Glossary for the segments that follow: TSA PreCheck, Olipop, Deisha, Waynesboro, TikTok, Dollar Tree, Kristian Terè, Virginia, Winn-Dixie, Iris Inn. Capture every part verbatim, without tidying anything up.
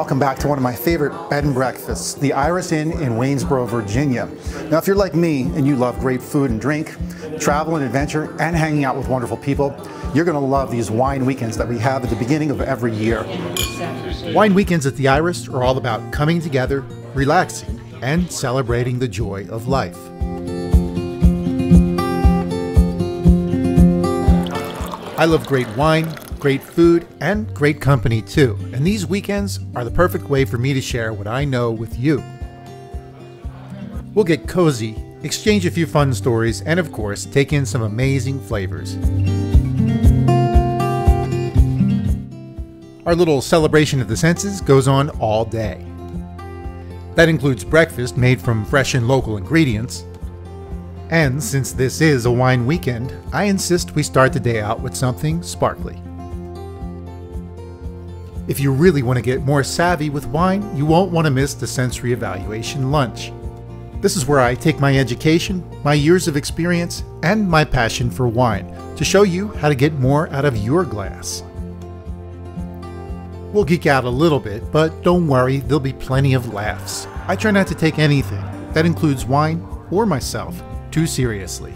welcome back to one of my favorite bed and breakfasts, the Iris Inn in Waynesboro, Virginia. Now, if you're like me and you love great food and drink, travel and adventure, and hanging out with wonderful people, you're going to love these wine weekends that we have at the beginning of every year. Wine weekends at the Iris are all about coming together, relaxing, and celebrating the joy of life. I love great wine, great food, and great company too. And these weekends are the perfect way for me to share what I know with you. We'll get cozy, exchange a few fun stories, and of course, take in some amazing flavors. Our little celebration of the senses goes on all day. That includes breakfast made from fresh and local ingredients. And since this is a wine weekend, I insist we start the day out with something sparkly. If you really want to get more savvy with wine, you won't want to miss the sensory evaluation lunch. This is where I take my education, my years of experience, and my passion for wine to show you how to get more out of your glass. We'll geek out a little bit, but don't worry, there'll be plenty of laughs. I try not to take anything, that includes wine or myself, too seriously.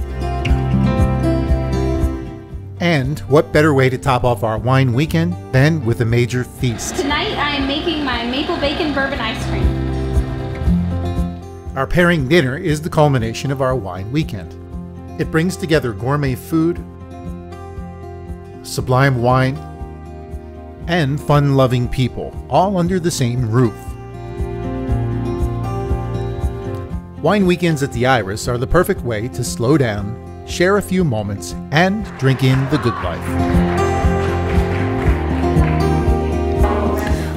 And what better way to top off our wine weekend than with a major feast? Tonight I am making my maple bacon bourbon ice cream. Our pairing dinner is the culmination of our wine weekend. It brings together gourmet food, sublime wine, and fun-loving people, all under the same roof. Wine weekends at the Iris are the perfect way to slow down, share a few moments, and drink in the good life.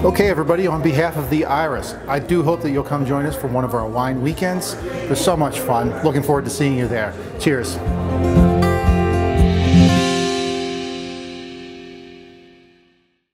Okay, everybody, on behalf of the Iris, I do hope that you'll come join us for one of our wine weekends. There's so much fun. Looking forward to seeing you there. Cheers.